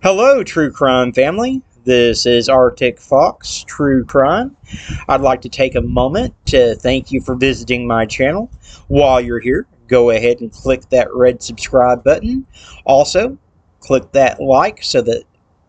Hello, True Crime family. This is Arctic Fox, True Crime. I'd like to take a moment to thank you for visiting my channel. While you're here, go ahead and click that red subscribe button. Also, click that like so that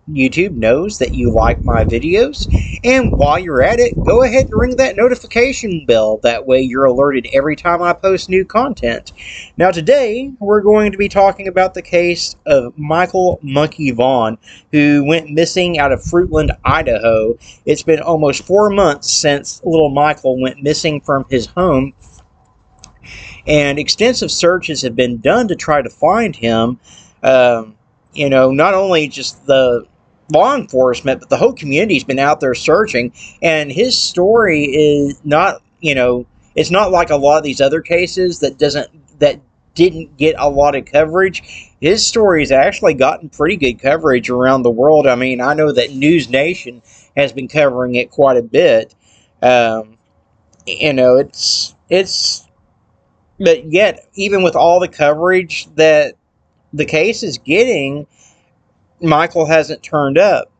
YouTube knows that you like my videos. And while you're at it, go ahead and ring that notification bell. That way you're alerted every time I post new content. Now today, we're going to be talking about the case of Michael Monkey Vaughn, who went missing out of Fruitland, Idaho. It's been almost 4 months since little Michael went missing from his home, and extensive searches have been done to try to find him. You know, not only just the law enforcement, but the whole community's been out there searching, and his story is not, you know, it's not like a lot of these other cases that didn't get a lot of coverage. His story has actually gotten pretty good coverage around the world. I mean, I know that News Nation has been covering it quite a bit. You know, but yet, even with all the coverage that the case is getting, Michael hasn't turned up.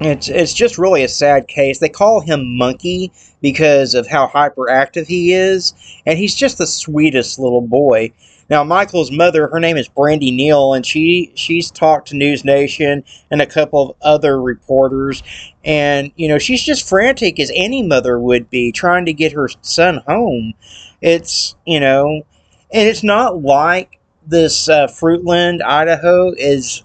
It's just really a sad case. They call him Monkey because of how hyperactive he is, and he's just the sweetest little boy. Now, Michael's mother, her name is Brandy Neal, and she's talked to News Nation and a couple of other reporters, and, you know, she's just frantic, as any mother would be, trying to get her son home. It's, you know, and it's not like this Fruitland, Idaho, is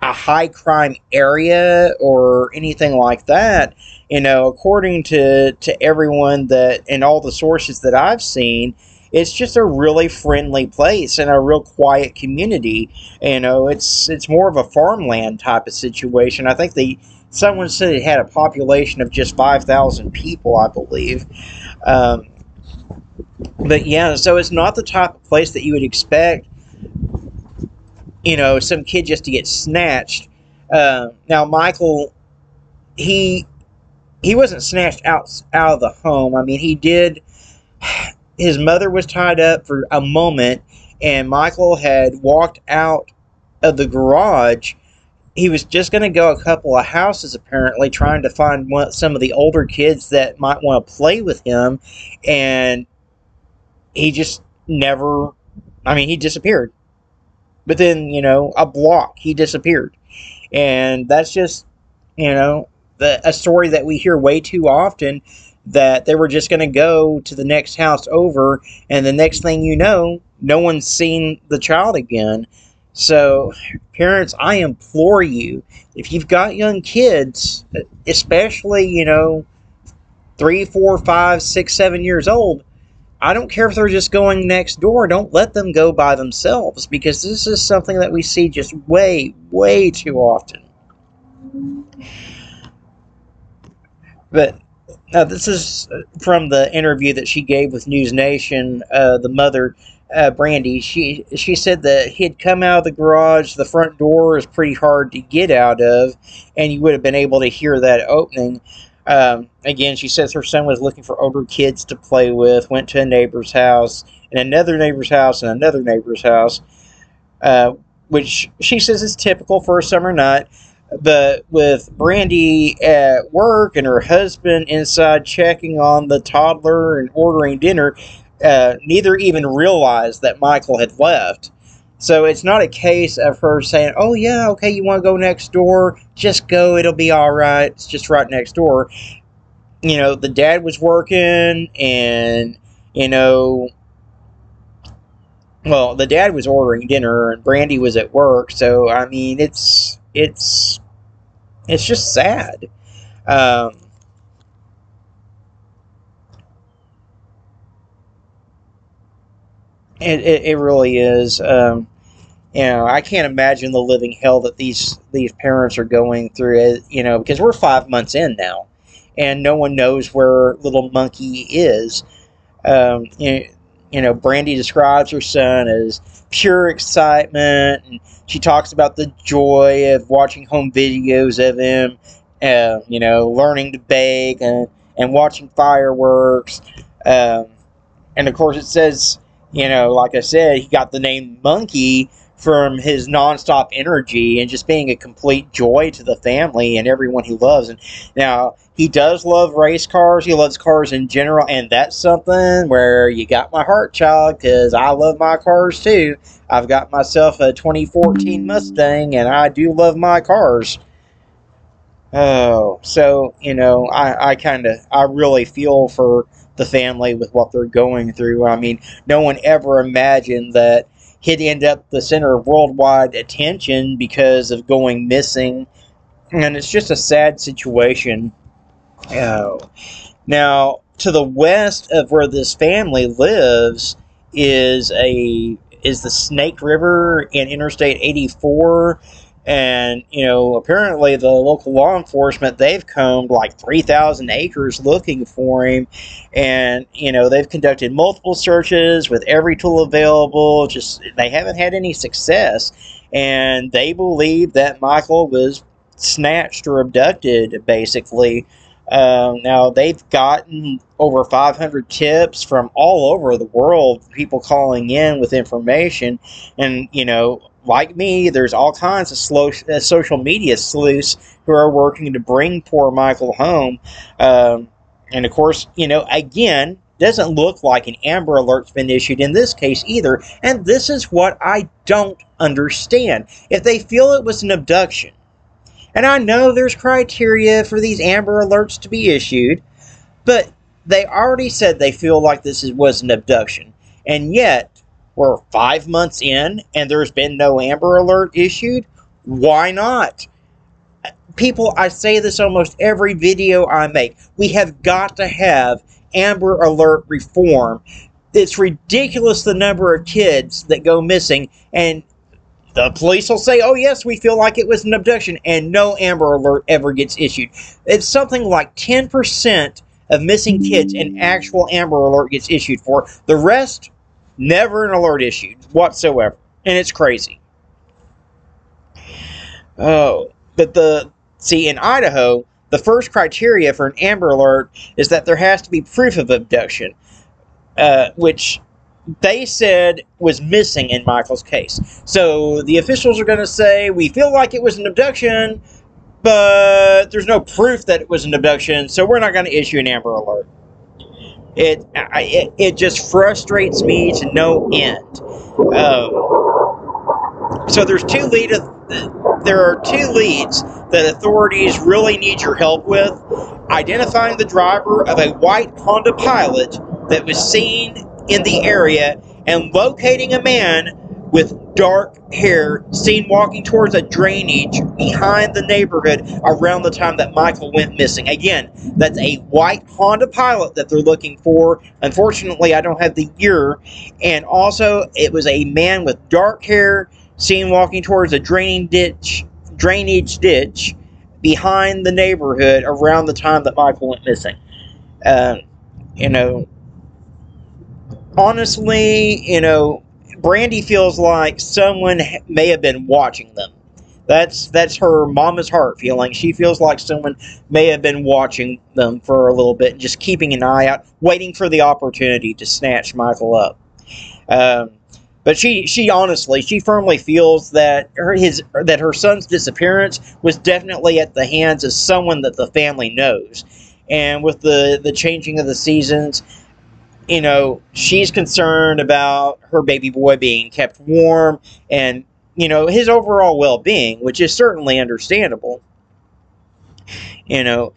a high-crime area or anything like that. You know, according to everyone that, and all the sources that I've seen, it's just a really friendly place and a real quiet community. You know, it's more of a farmland type of situation. I think someone said it had a population of just 5,000 people, I believe. But yeah, so it's not the type of place that you would expect, you know, some kid just to get snatched. Now, Michael, he wasn't snatched out of the home. I mean, his mother was tied up for a moment, and Michael had walked out of the garage. He was just going to go a couple of houses, apparently, trying to find some of the older kids that might want to play with him, and he just never, I mean, he disappeared. But then, you know, a block, he disappeared. And that's just, you know, a story that we hear way too often, that they were just going to go to the next house over, and the next thing you know, no one's seen the child again. So, parents, I implore you, if you've got young kids, especially, you know, 3, 4, 5, 6, 7 years old, I don't care if they're just going next door. Don't let them go by themselves, because this is something that we see just way, way too often. But now, this is from the interview that she gave with News Nation. The mother, Brandy, she said that he had come out of the garage. The front door is pretty hard to get out of, and you would have been able to hear that opening. Again, she says her son was looking for older kids to play with, went to a neighbor's house, and another neighbor's house, and another neighbor's house, which she says is typical for a summer night. But with Brandy at work and her husband inside checking on the toddler and ordering dinner, neither even realized that Michael had left. So it's not a case of her saying, oh, yeah, okay, you want to go next door? Just go. It'll be all right. It's just right next door. You know, the dad was working, and, you know, well, the dad was ordering dinner, and Brandy was at work. So, I mean, it's just sad. It really is. You know, I can't imagine the living hell that these parents are going through, you know, because we're 5 months in now, and no one knows where little Monkey is. You know, Brandy describes her son as pure excitement, and she talks about the joy of watching home videos of him, you know, learning to bake and watching fireworks. And, of course, it says, you know, like I said, he got the name Monkey from his nonstop energy and just being a complete joy to the family and everyone he loves. And now he does love race cars. He loves cars in general, and that's something where you got my heart, child, because I love my cars too. I've got myself a 2014 Mustang, and I do love my cars. Oh, so, you know, I really feel for the family with what they're going through. I mean, no one ever imagined that he'd end up the center of worldwide attention because of going missing. And it's just a sad situation. Oh. Now, to the west of where this family lives is the Snake River in Interstate 84. And, you know, apparently the local law enforcement, they've combed like 3,000 acres looking for him. And, you know, they've conducted multiple searches with every tool available. Just, they haven't had any success. And they believe that Michael was snatched or abducted, basically. Now, they've gotten over 500 tips from all over the world, people calling in with information. And, you know, like me, there's all kinds of social media sleuths who are working to bring poor Michael home. And, of course, you know, again, doesn't look like an Amber Alert's been issued in this case either. And this is what I don't understand. If they feel it was an abduction, and I know there's criteria for these Amber Alerts to be issued, but they already said they feel like this was an abduction. And yet, we're 5 months in, and there's been no Amber Alert issued. Why not? People, I say this almost every video I make. We have got to have Amber Alert reform. It's ridiculous the number of kids that go missing, and the police will say, oh, yes, we feel like it was an abduction, and no Amber Alert ever gets issued. It's something like 10% of missing kids an actual Amber Alert gets issued for. The rest, never an alert issued whatsoever, and it's crazy. Oh, but in Idaho, the first criteria for an Amber Alert is that there has to be proof of abduction, which they said was missing in Michael's case. So the officials are going to say, we feel like it was an abduction, but there's no proof that it was an abduction, so we're not going to issue an Amber Alert. It just frustrates me to no end. So there's two leads that authorities really need your help with: identifying the driver of a white Honda Pilot that was seen in the area, and locating a man with dark hair seen walking towards a drainage behind the neighborhood around the time that Michael went missing. Again, that's a white Honda Pilot that they're looking for. Unfortunately, I don't have the year. And also, it was a man with dark hair seen walking towards a drainage ditch behind the neighborhood around the time that Michael went missing. You know, honestly, you know, Brandy feels like someone may have been watching them. That's her mama's heart feeling. She feels like someone may have been watching them for a little bit, just keeping an eye out, waiting for the opportunity to snatch Michael up. But she firmly feels that her son's disappearance was definitely at the hands of someone that the family knows. And with the changing of the seasons, you know, she's concerned about her baby boy being kept warm and, you know, his overall well-being, which is certainly understandable. You know,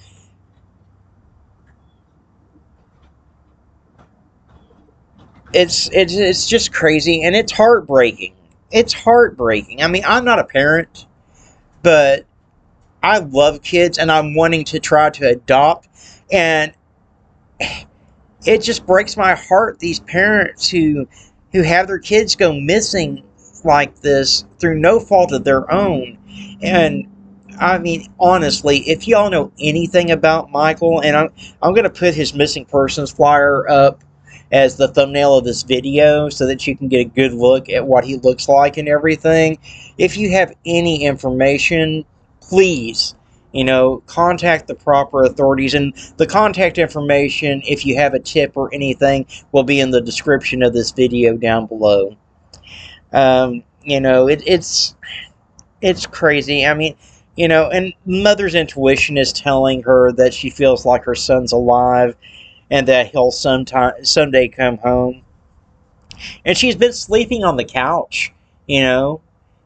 it's just crazy, and it's heartbreaking. It's heartbreaking. I mean, I'm not a parent, but I love kids, and I'm wanting to try to adopt, and it just breaks my heart, these parents who have their kids go missing like this through no fault of their own. And, I mean, honestly, if y'all know anything about Michael, and I'm going to put his missing persons flyer up as the thumbnail of this video so that you can get a good look at what he looks like and everything. If you have any information, please, you know, contact the proper authorities, and the contact information, if you have a tip or anything, will be in the description of this video down below. You know, it's crazy. I mean, you know, and mother's intuition is telling her that she feels like her son's alive and that he'll someday come home. And she's been sleeping on the couch, you know,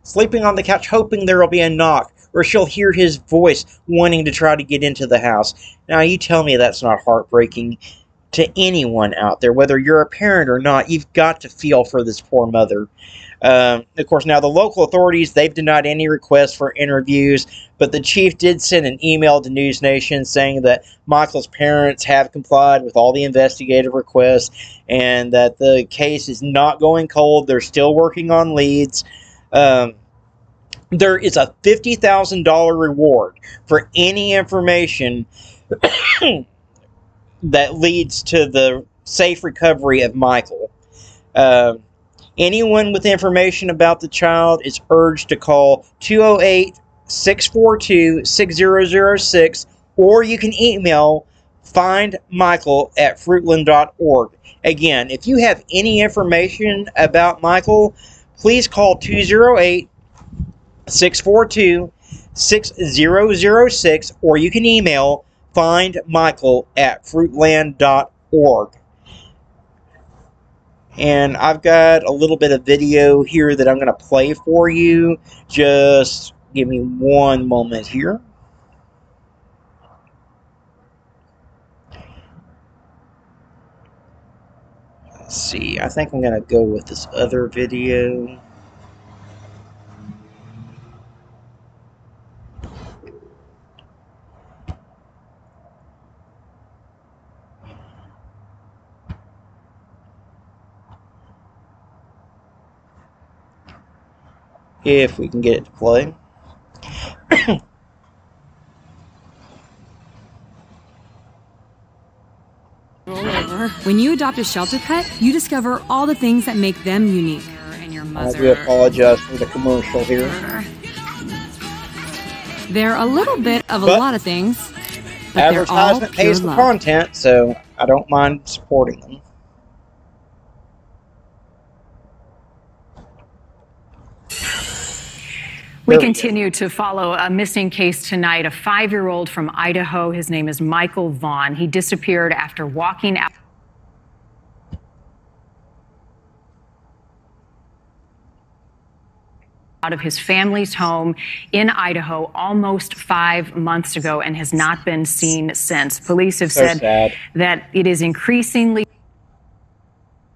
sleeping on the couch, hoping there will be a knock or she'll hear his voice wanting to try to get into the house. Now, you tell me that's not heartbreaking to anyone out there, whether you're a parent or not. You've got to feel for this poor mother. Of course, now the local authorities, they've denied any requests for interviews, but the chief did send an email to News Nation saying that Michael's parents have complied with all the investigative requests and that the case is not going cold. They're still working on leads. There is a $50,000 reward for any information that leads to the safe recovery of Michael. Anyone with information about the child is urged to call 208-642-6006, or you can email Findmichael@fruitland.org. Again, if you have any information about Michael, please call 208-642-6006, or you can email Findmichael@fruitland.org. And I've got a little bit of video here that I'm going to play for you. Just give me one moment here. Let's see. I think I'm going to go with this other video. If we can get it to play. When you adopt a shelter pet, you discover all the things that make them unique. I do apologize for the commercial here. They're a little bit of a lot of things, but advertisement pays the content, so I don't mind supporting them. We continue to follow a missing case tonight, a 5-year-old from Idaho. His name is Michael Vaughn. He disappeared after walking out. Out of his family's home in Idaho almost 5 months ago and has not been seen since. Police have said that it is increasingly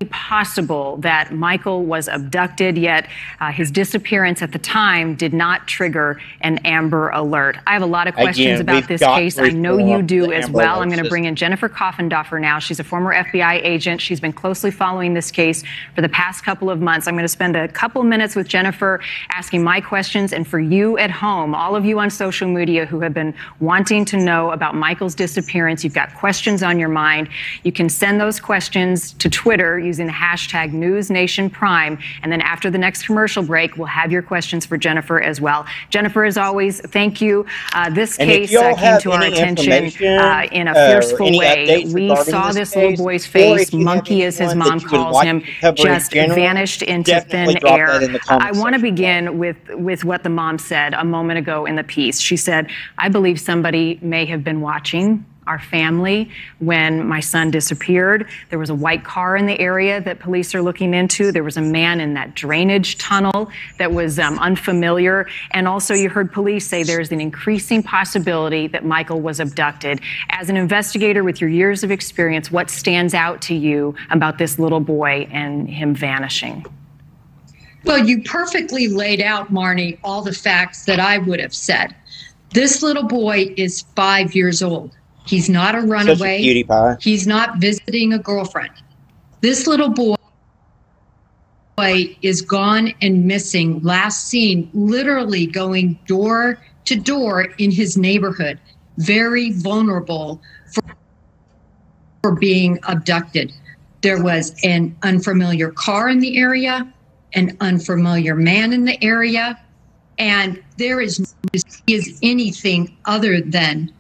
possible that Michael was abducted, yet his disappearance at the time did not trigger an Amber Alert. I have a lot of questions about this case. I know you do as well. I'm going to bring in Jennifer Coffindaffer now. She's a former FBI agent. She's been closely following this case for the past couple of months. I'm going to spend a couple minutes with Jennifer asking my questions, and for you at home, all of you on social media who have been wanting to know about Michael's disappearance, you've got questions on your mind, you can send those questions to Twitter using the hashtag NewsNationPrime. And then after the next commercial break, we'll have your questions for Jennifer as well. Jennifer, as always, thank you. This case came to our attention in a forceful way. We saw this little boy's face, Monkey as his mom calls him, just vanished into thin air. I want to begin with what the mom said a moment ago in the piece. She said, "I believe somebody may have been watching our family when my son disappeared. There was a white car in the area that police are looking into. There was a man in that drainage tunnel that was unfamiliar. And also you heard police say there's an increasing possibility that Michael was abducted. As an investigator with your years of experience, what stands out to you about this little boy and him vanishing?" Well, you perfectly laid out, Marnie, all the facts that I would have said. This little boy is 5 years old. He's not a runaway. A cutie pie. He's not visiting a girlfriend. This little boy is gone and missing, last seen literally going door to door in his neighborhood, very vulnerable for being abducted. There was an unfamiliar car in the area, an unfamiliar man in the area, and there is anything other than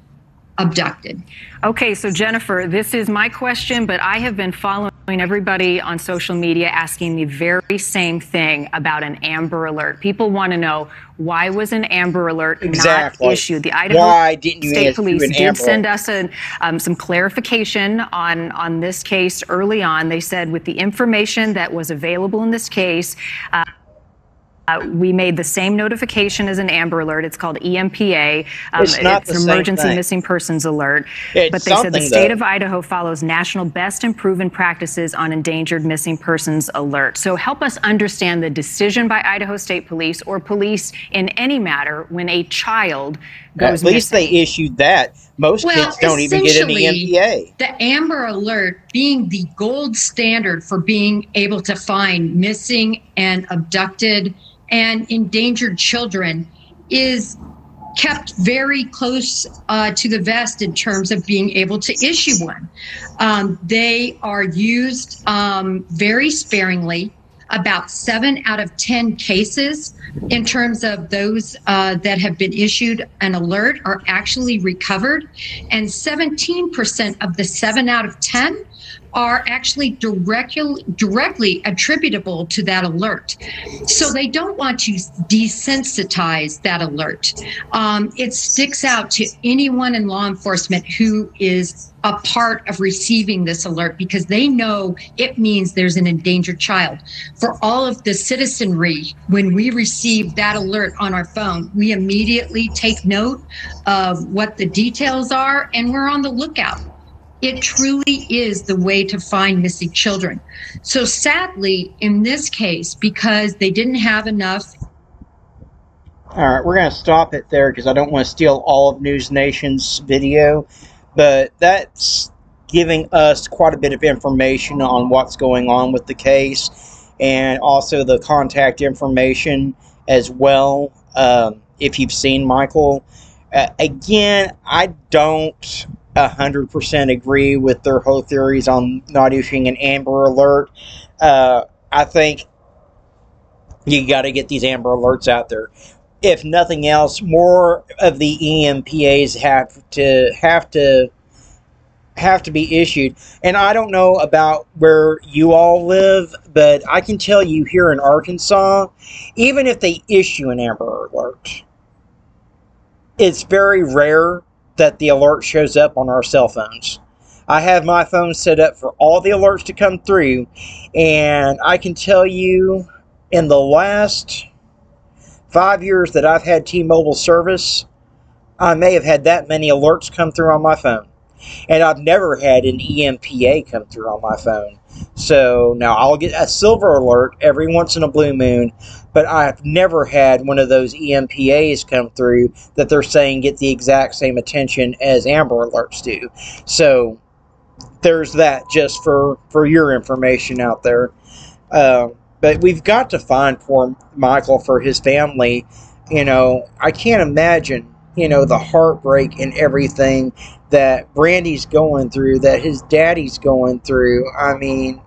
abducted. Okay, so Jennifer, this is my question, but I have been following everybody on social media asking the very same thing about an Amber Alert. People want to know, why was an Amber Alert not issued? The Idaho State Police did send us some clarification on this case early on. They said, with the information that was available in this case, we made the same notification as an Amber Alert. It's called EMPA. It's an emergency missing persons alert. But they said the state of Idaho follows national best and proven practices on endangered missing persons alert. So help us understand the decision by Idaho State Police or police in any matter when a child goes missing. At least they issued that. Most kids don't even get an EMPA. The Amber Alert being the gold standard for being able to find missing and abducted and endangered children is kept very close to the vest in terms of being able to issue one. They are used very sparingly, about 7 out of 10 cases in terms of those that have been issued an alert are actually recovered. And 17% of the 7 out of 10 are actually directly attributable to that alert. So they don't want to desensitize that alert. It sticks out to anyone in law enforcement who is a part of receiving this alert because they know it means there's an endangered child. For all of the citizenry, when we receive that alert on our phone, we immediately take note of what the details are and we're on the lookout. It truly is the way to find missing children. So sadly, in this case, because they didn't have enough. All right, we're going to stop it there because I don't want to steal all of News Nation's video, but that's giving us quite a bit of information on what's going on with the case and also the contact information as well, if you've seen Michael. Again, I don't 100% agree with their whole theories on not issuing an Amber Alert. I think you got to get these Amber Alerts out there. If nothing else, more of the EMPAs have to be issued. And I don't know about where you all live, but I can tell you here in Arkansas, even if they issue an Amber Alert, it's very rare that the alert shows up on our cell phones. I have my phone set up for all the alerts to come through, and I can tell you in the last 5 years that I've had T-Mobile service, I may have had that many alerts come through on my phone. And I've never had an EMPA come through on my phone. So now I'll get a silver alert every once in a blue moon, but I've never had one of those EMPAs come through that they're saying get the exact same attention as Amber Alerts do. So there's that, just for your information out there. But we've got to find poor Michael for his family. You know, I can't imagine, you know, the heartbreak and everything that Brandy's going through, that his daddy's going through. I mean,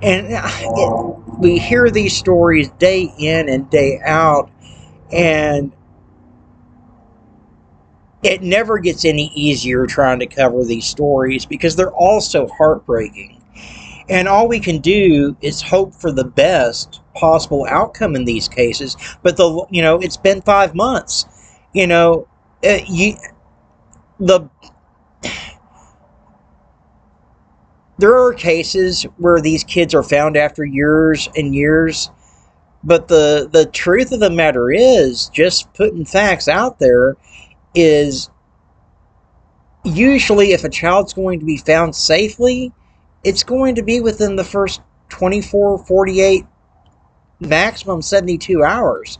and we hear these stories day in and day out, and it never gets any easier trying to cover these stories because they're all so heartbreaking. And all we can do is hope for the best possible outcome in these cases. But, you know, it's been 5 months. You know, there are cases where these kids are found after years and years. But the truth of the matter is, just putting facts out there is usually if a child's going to be found safely, it's going to be within the first 24, 48, maximum 72 hours.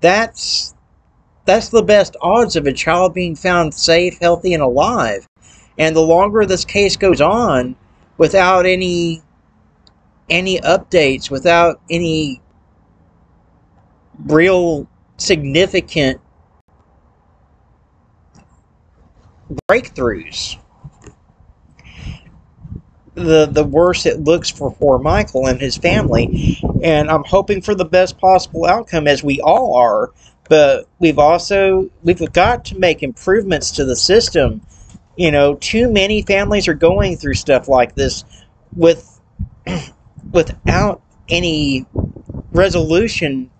That's the best odds of a child being found safe, healthy, and alive. And the longer this case goes on without any updates, without any real significant breakthroughs, the worse it looks for poor Michael and his family. And I'm hoping for the best possible outcome, as we all are, But we've got to make improvements to the system. You know, too many families are going through stuff like this without any resolution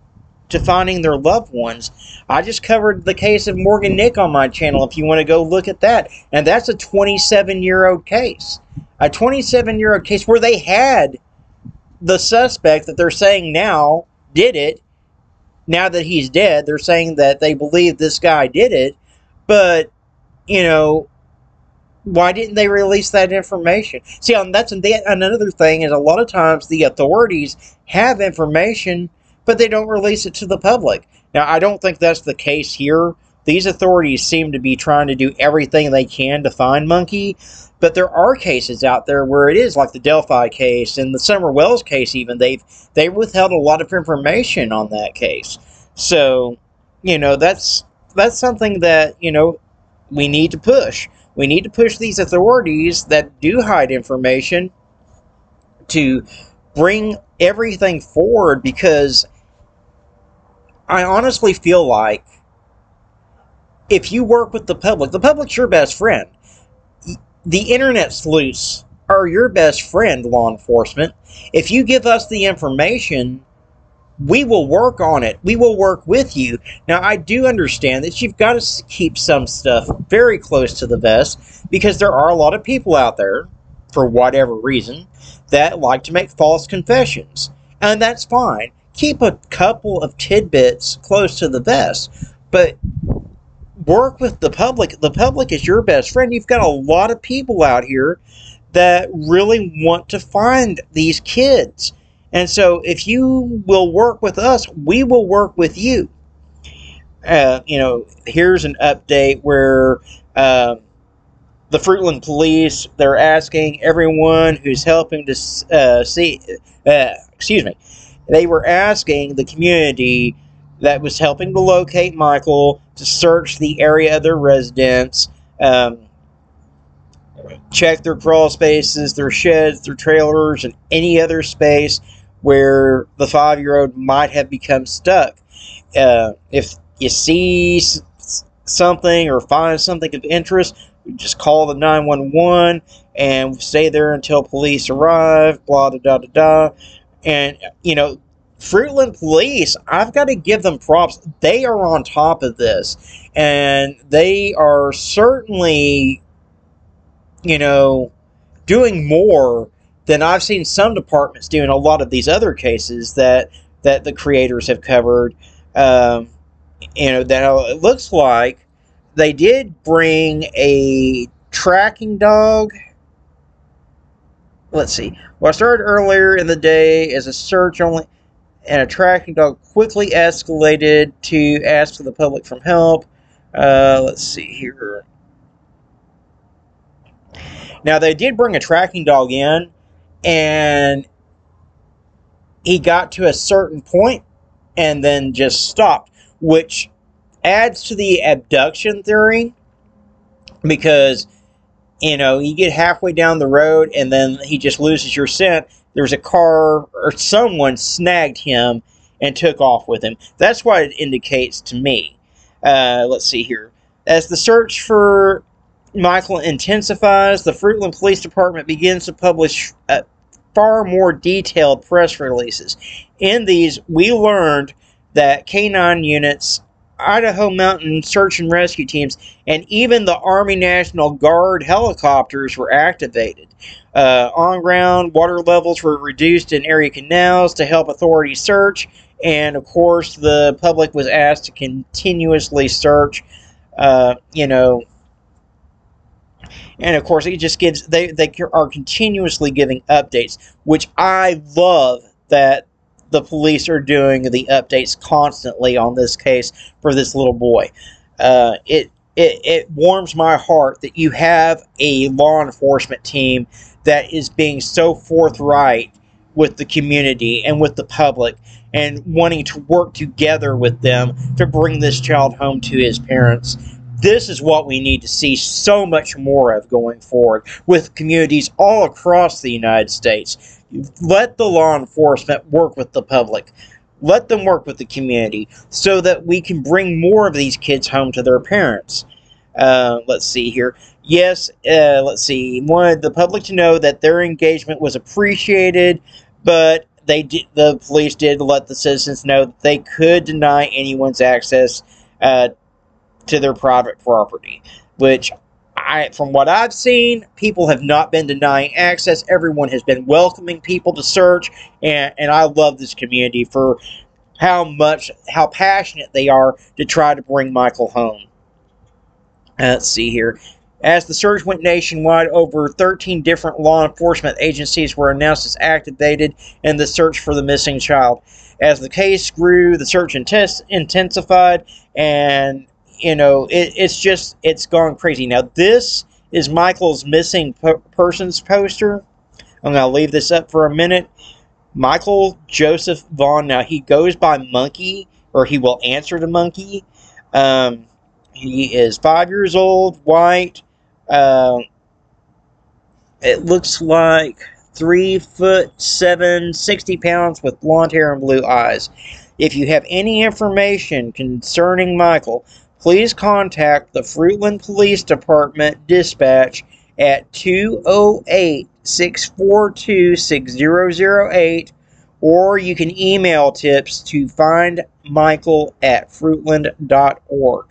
to finding their loved ones. I just covered the case of Morgan Nick on my channel if you want to go look at that. And that's a 27-year-old case. A 27-year-old case where they had the suspect that they're saying now did it. Now that he's dead, they're saying that they believe this guy did it. But, you know, why didn't they release that information? See, that's another thing is a lot of times the authorities have information, but they don't release it to the public. Now, I don't think that's the case here. These authorities seem to be trying to do everything they can to find Monkey, but there are cases out there where it is, like the Delphi case and the Summer Wells case even. They withheld a lot of information on that case. So, you know, that's something that, you know, we need to push. We need to push these authorities that do hide information to bring everything forward, because I honestly feel like if you work with the public's your best friend. The internet sleuths are your best friend, law enforcement. If you give us the information, we will work on it. We will work with you. Now, I do understand that you've got to keep some stuff very close to the vest, because there are a lot of people out there, for whatever reason, that like to make false confessions. And that's fine. Keep a couple of tidbits close to the vest, but work with the public. The public is your best friend. You've got a lot of people out here that really want to find these kids. And so if you will work with us, we will work with you. You know, here's an update where the Fruitland police, they're asking everyone who's helping to they were asking the community that was helping to locate Michael to search the area of their residence, check their crawl spaces, their sheds, their trailers, and any other space where the 5-year-old might have become stuck. If you see something or find something of interest, just call the 911 and stay there until police arrive, blah, da, da, da, da. And, you know, Fruitland police, I've got to give them props. They are on top of this, and they are certainly, you know, doing more than I've seen some departments do in a lot of these other cases that the creators have covered. You know, now it looks like they did bring a tracking dog. Let's see. Well, I started earlier in the day as a search only, and a tracking dog quickly escalated to ask the public for help. Let's see here. Now, they did bring a tracking dog in, and he got to a certain point and then just stopped, which adds to the abduction theory, because, you know, you get halfway down the road and then he just loses your scent. There was a car or someone snagged him and took off with him. That's what it indicates to me. Let's see here. As the search for Michael intensifies, the Fruitland Police Department begins to publish far more detailed press releases. In these, we learned that K-9 units, Idaho Mountain search and rescue teams, and even the Army National Guard helicopters were activated. On ground, water levels were reduced in area canals to help authorities search, and of course the public was asked to continuously search. You know, and of course it just gives, they are continuously giving updates, which I love that the police are doing the updates constantly on this case for this little boy. It warms my heart that you have a law enforcement team that is being so forthright with the community and with the public, and wanting to work together with them to bring this child home to his parents. This is what we need to see so much more of going forward with communities all across the United States. Let the law enforcement work with the public. Let them work with the community so that we can bring more of these kids home to their parents. Let's see here. Yes, let's see. Wanted the public to know that their engagement was appreciated, but they did, the police did let the citizens know that they could deny anyone's access to their private property, which from what I've seen, people have not been denying access. Everyone has been welcoming people to search, and I love this community for how passionate they are to try to bring Michael home. Let's see here. As the search went nationwide, over 13 different law enforcement agencies were announced as activated in the search for the missing child. As the case grew, the search intensified, and you know, it's gone crazy. Now, this is Michael's missing persons poster. I'm going to leave this up for a minute. Michael Joseph Vaughn. Now, he goes by Monkey, or he will answer to Monkey. He is 5 years old, white. It looks like 3'7", 60 pounds, with blonde hair and blue eyes. If you have any information concerning Michael, please contact the Fruitland Police Department dispatch at 208-642-6008, or you can email tips to Findmichael@fruitland.org.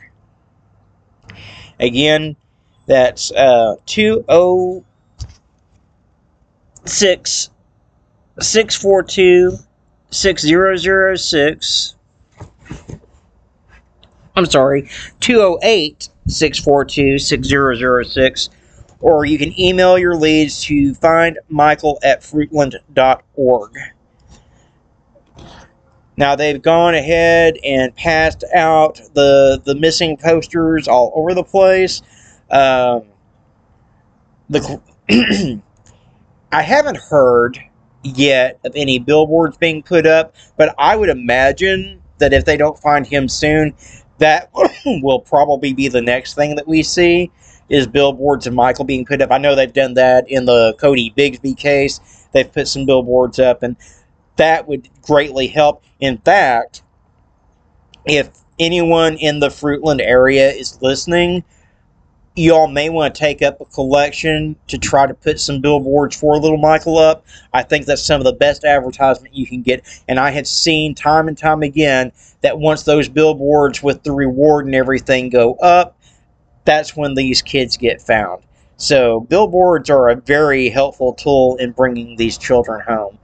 Again, that's 206-642-6006. I'm sorry, 208-642-6006, or you can email your leads to Findmichael@fruitland.org. Now, they've gone ahead and passed out the missing posters all over the place. I haven't heard yet of any billboards being put up, but I would imagine that if they don't find him soon, that will probably be the next thing that we see, is billboards of Michael being put up. I know they've done that in the Cody Bigsby case. They've put some billboards up, and that would greatly help. In fact, if anyone in the Fruitland area is listening, y'all may want to take up a collection to try to put some billboards for little Michael up. I think that's some of the best advertisement you can get, and I have seen time and time again that once those billboards with the reward and everything go up, that's when these kids get found. So billboards are a very helpful tool in bringing these children home.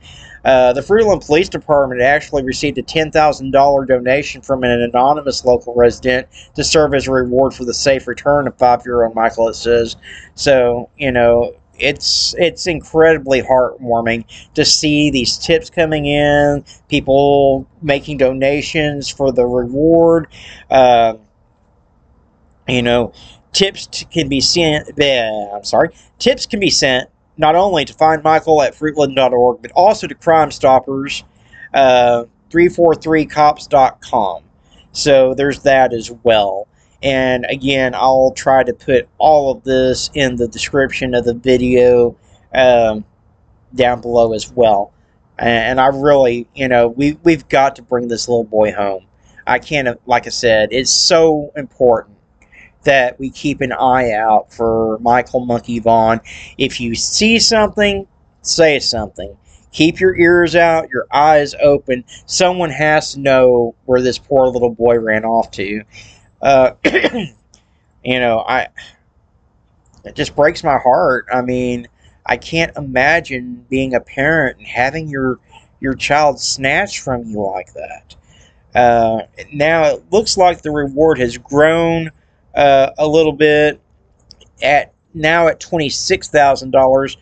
The Fruitland Police Department actually received a $10,000 donation from an anonymous local resident to serve as a reward for the safe return of 5-year-old Michael, it says. So, you know, it's incredibly heartwarming to see these tips coming in, people making donations for the reward. You know, tips can be sent not only to Findmichael@fruitland.org, but also to Crimestoppers, 343COPS.com. So there's that as well. And again, I'll try to put all of this in the description of the video down below as well. And I really, you know, we've got to bring this little boy home. I can't, like I said, it's so important that we keep an eye out for Michael Monkey Vaughn. If you see something, say something. Keep your ears out, your eyes open. Someone has to know where this poor little boy ran off to. You know, it just breaks my heart. I mean, I can't imagine being a parent and having your child snatched from you like that. Now, it looks like the reward has grown a little bit, now at $26,000,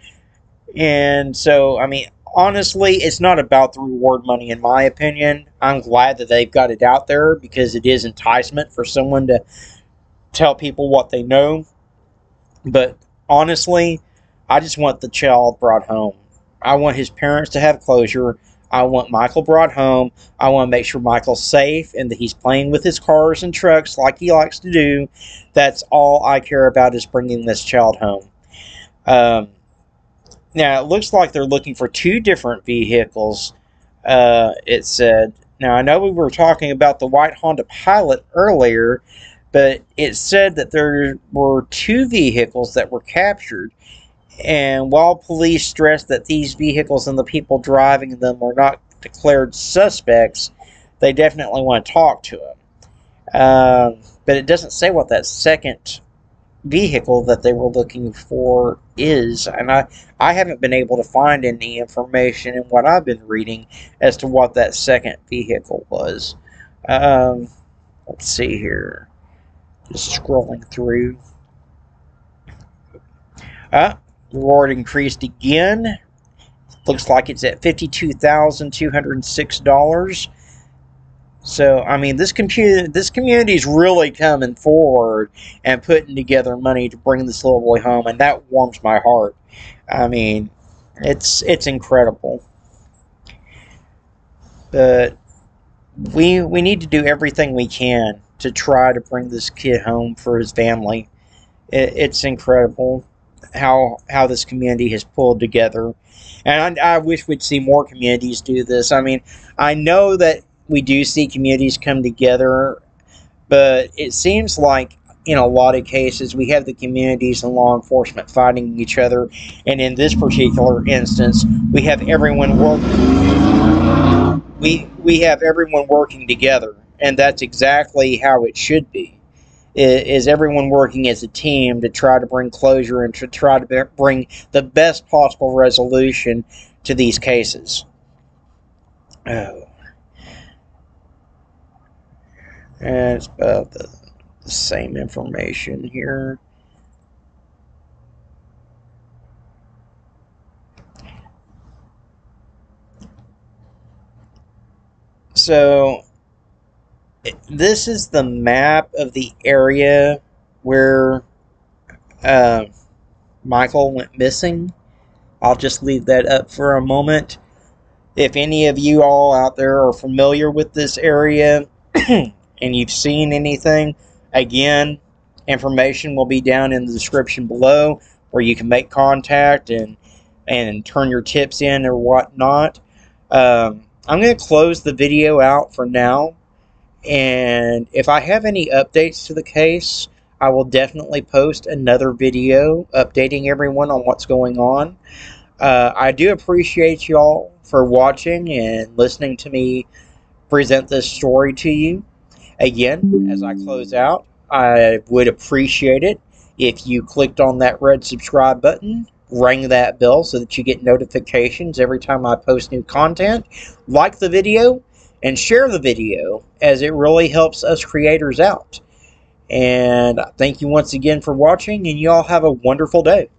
and so, I mean, honestly, it's not about the reward money, in my opinion. I'm glad that they've got it out there, because it is enticement for someone to tell people what they know. But honestly, I just want the child brought home. I want his parents to have closure. I want Michael brought home. I want to make sure Michael's safe and that he's playing with his cars and trucks like he likes to do. That's all I care about, is bringing this child home. Now, it looks like they're looking for two different vehicles, it said. Now, I know we were talking about the white Honda Pilot earlier, but it said that there were two vehicles that were captured. And while police stressed that these vehicles and the people driving them were not declared suspects, they definitely want to talk to them. But it doesn't say what that second vehicle that they were looking for is. And I haven't been able to find any information in what I've been reading as to what that second vehicle was. Let's see here. Just scrolling through. The reward increased again. Looks like it's at $52,206. So, I mean, this community's really coming forward and putting together money to bring this little boy home, and that warms my heart. I mean, it's incredible. But we need to do everything we can to try to bring this kid home for his family. It's incredible how this community has pulled together. And I wish we'd see more communities do this. I mean, I know that we do see communities come together, but it seems like in a lot of cases we have the communities and law enforcement fighting each other, and in this particular instance we have everyone working together, and that's exactly how it should be, is everyone working as a team to try to bring closure and to try to bring the best possible resolution to these cases. And it's about the same information here. So, this is the map of the area where Michael went missing. I'll just leave that up for a moment. If any of you all out there are familiar with this area, and you've seen anything, again, information will be down in the description below where you can make contact and turn your tips in or whatnot. I'm going to close the video out for now, and if I have any updates to the case, I will definitely post another video updating everyone on what's going on. I do appreciate y'all for watching and listening to me present this story to you. Again, as I close out, I would appreciate it if you clicked on that red subscribe button, rang that bell so that you get notifications every time I post new content, like the video, and share the video, as it really helps us creators out. And thank you once again for watching, and you all have a wonderful day.